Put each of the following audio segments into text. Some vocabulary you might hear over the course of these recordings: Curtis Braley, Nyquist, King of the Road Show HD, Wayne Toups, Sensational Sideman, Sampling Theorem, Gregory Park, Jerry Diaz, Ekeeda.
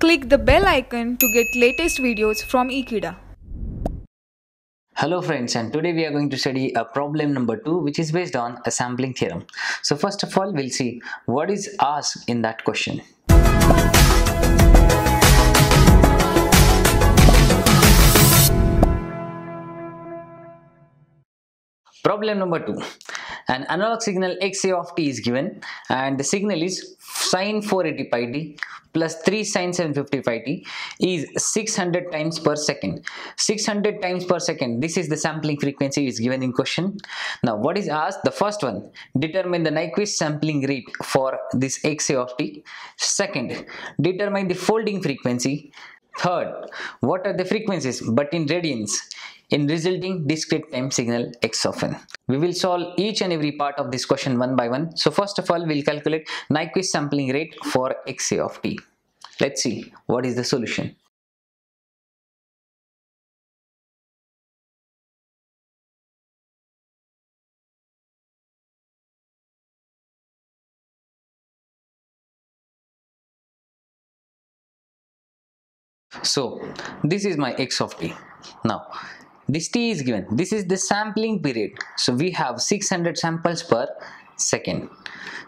Click the bell icon to get latest videos from Ekeeda. Hello friends, and today we are going to study a problem number 2 which is based on a sampling theorem. So first of all, we'll see what is asked in that question. Problem number 2. An analog signal xa of t is given and the signal is sin 480πt plus 3 sin 755t is 600 times per second. 600 times per second, this is the sampling frequency is given in question. Now what is asked? The first one, determine the Nyquist sampling rate for this xa of t. Second, determine the folding frequency. Third, what are the frequencies but in radians in resulting discrete time signal x of n. We will solve each and every part of this question one by one. So first of all, we'll calculate Nyquist sampling rate for xa of t. Let's see what is the solution. So this is my x of t. Now this t is given, this is the sampling period, so we have 600 samples per second.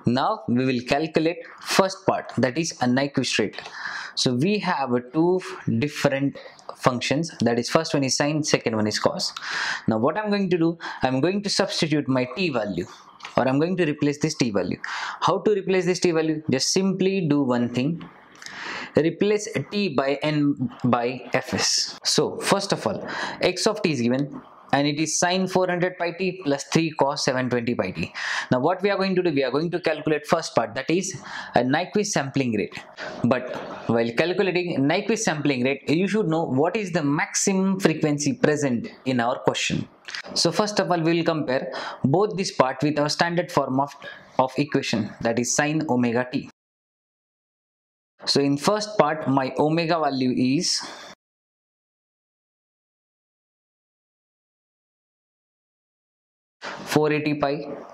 Now we will calculate first part, that is a Nyquist rate. So we have two different functions, that is first one is sine, second one is cos. Now what I'm going to do, I'm going to substitute my t value, or I'm going to replace this t value. How to replace this t value? Just simply do one thing, replace t by n by fs. So first of all, x of t is given and it is sin 400πt plus 3 cos 720πt. Now what we are going to do, we are going to calculate first part, that is a Nyquist sampling rate. But while calculating Nyquist sampling rate, you should know what is the maximum frequency present in our question. So first of all, we will compare both this part with our standard form of equation, that is sin omega t. So in first part, my omega value is (480π).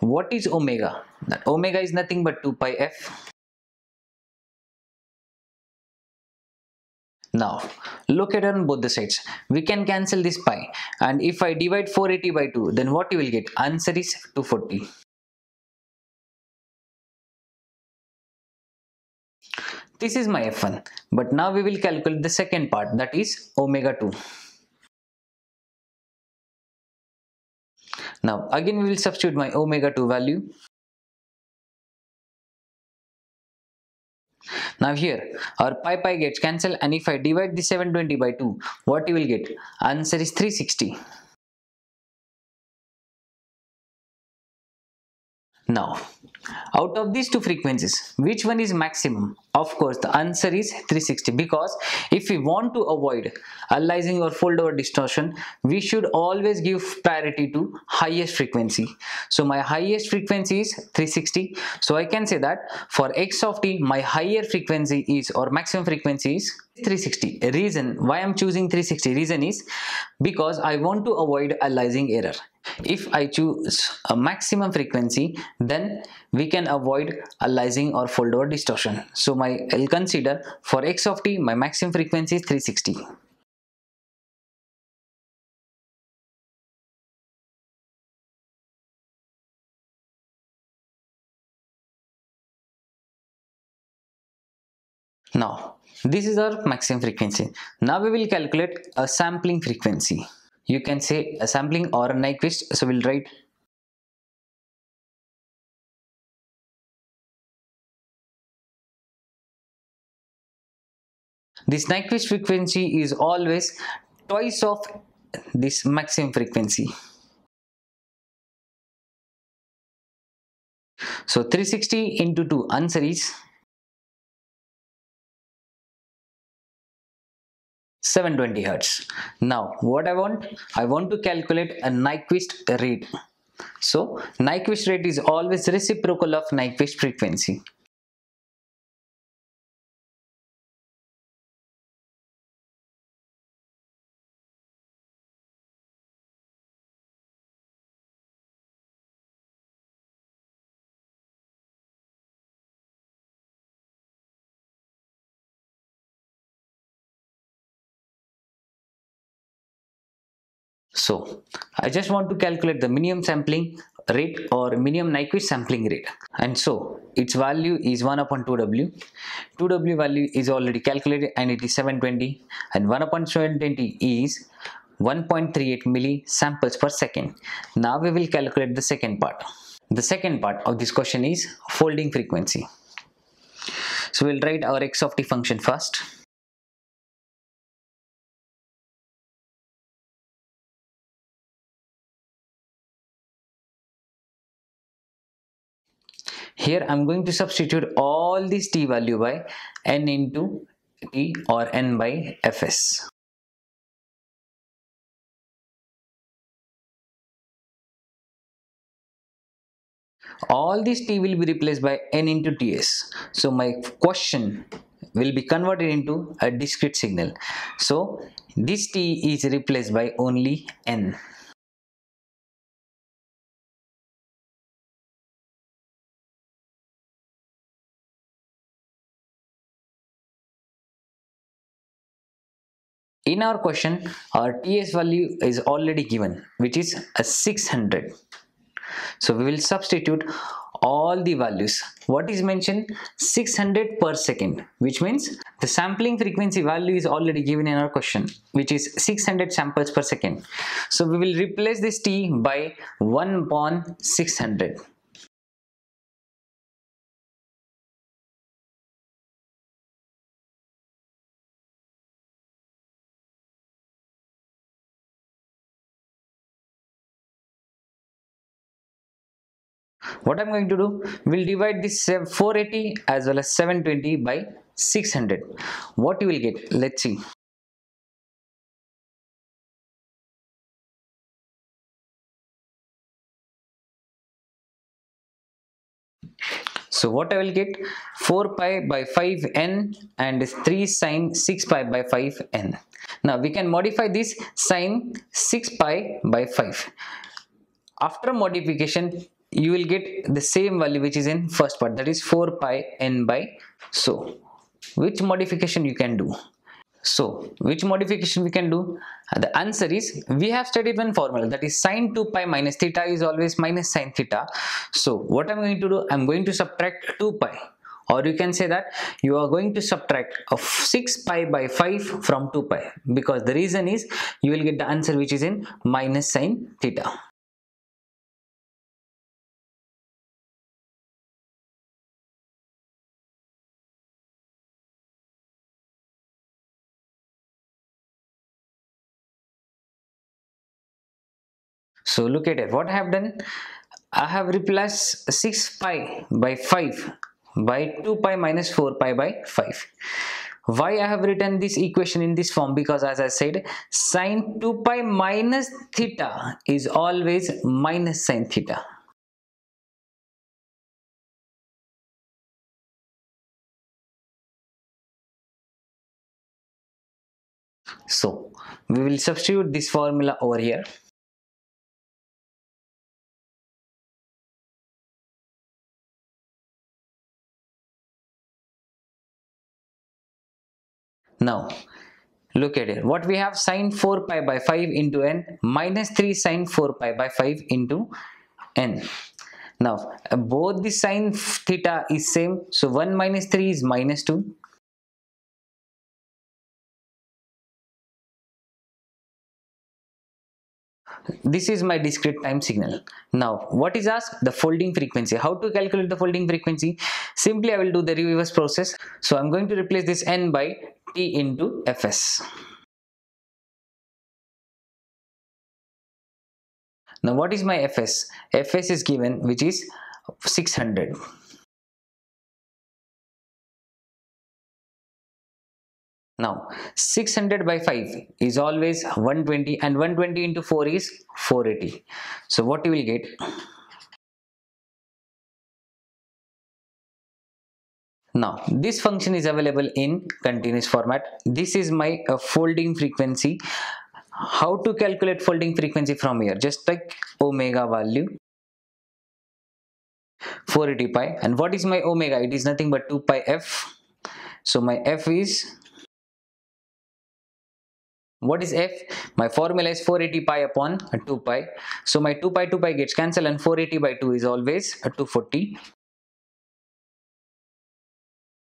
What is omega? That omega is nothing but 2πf. Now look at on both the sides, we can cancel this pi, and if I divide 480 by 2, then what you will get? Answer is 240. This is my f1, but now we will calculate the second part, that is omega 2. Now again we will substitute my omega 2 value. Now here our pi gets cancelled, and if I divide the 720 by 2, what you will get? Answer is 360. Now out of these two frequencies, which one is maximum? Of course the answer is 360, because if we want to avoid aliasing or fold over distortion, we should always give priority to highest frequency. So my highest frequency is 360, so I can say that for x of t, my higher frequency is, or maximum frequency is 360. Reason why I'm choosing 360, reason is because I want to avoid aliasing error. If I choose a maximum frequency, then we can avoid aliasing or fold over distortion. So I'll consider for x of t, my maximum frequency is 360. Now this is our maximum frequency. Now we will calculate a sampling frequency. You can say a sampling or a Nyquist, so we'll write this Nyquist frequency is always twice of this maximum frequency. So 360 into 2, answer is 720 Hz. Now what I want to calculate a Nyquist rate. So Nyquist rate is always reciprocal of Nyquist frequency. So I just want to calculate the minimum sampling rate or minimum Nyquist sampling rate, and so its value is 1 upon 2W. 2W value is already calculated and it is 720, and 1 upon 720 is 1.38 milli samples per second. Now we will calculate the second part. The second part of this question is folding frequency. So we'll write our x of t function first. Here I'm going to substitute all these t value by n into t or n by fs. All these t will be replaced by n into ts. So my question will be converted into a discrete signal. So this t is replaced by only n. In our question, our TS value is already given, which is a 600. So we will substitute all the values. What is mentioned? 600 per second, which means the sampling frequency value is already given in our question, which is 600 samples per second. So we will replace this T by 1 upon 600. What I'm going to do, we'll divide this 480 as well as 720 by 600. What you will get? Let's see. So what I will get? 4 pi by 5n and 3 sine 6 pi by 5n. Now we can modify this sine 6 pi by 5. After modification, you will get the same value which is in first part, that is 4 pi n by so. Which modification you can do? So, which modification we can do? The answer is, we have studied one formula, that is sine 2 pi minus theta is always minus sine theta. So, what I'm going to do, I'm going to subtract 2 pi. Or you can say that you are going to subtract 6 pi by 5 from 2 pi. Because the reason is, you will get the answer which is in minus sine theta. So look at it, what I have done, I have replaced 6 pi by 5 by 2 pi minus 4 pi by 5. Why I have written this equation in this form? Because as I said, sine 2 pi minus theta is always minus sine theta. So we will substitute this formula over here. Now, look at it. What we have, sine 4 pi by 5 into n minus 3 sine 4 pi by 5 into n. Now, both the sine theta is same. So, 1 minus 3 is minus 2. This is my discrete time signal. Now, what is asked? The folding frequency. How to calculate the folding frequency? Simply, I will do the reverse process. So, I'm going to replace this n by t into fs. Now, what is my fs? Fs is given, which is 600. Now, 600 by 5 is always 120, and 120 into 4 is 480. So, what you will get? Now, this function is available in continuous format. This is my folding frequency. How to calculate folding frequency from here? Just like omega value. 480 pi. And what is my omega? It is nothing but 2 pi f. So, my f is What is f? My formula is 480 pi upon 2 pi. So my 2 pi gets cancelled and 480 by 2 is always 240.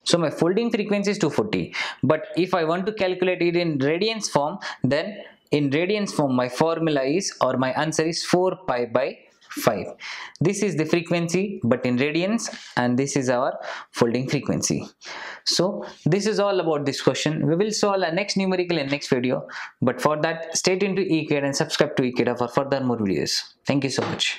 So my folding frequency is 240. But if I want to calculate it in radians form, then in radians form my formula is, or my answer is 4 pi by 5. This is the frequency but in radians, and this is our folding frequency. So this is all about this question. We will solve our next numerical in next video, but for that stay tuned to Ekeeda and subscribe to Ekeeda for further more videos. Thank you so much.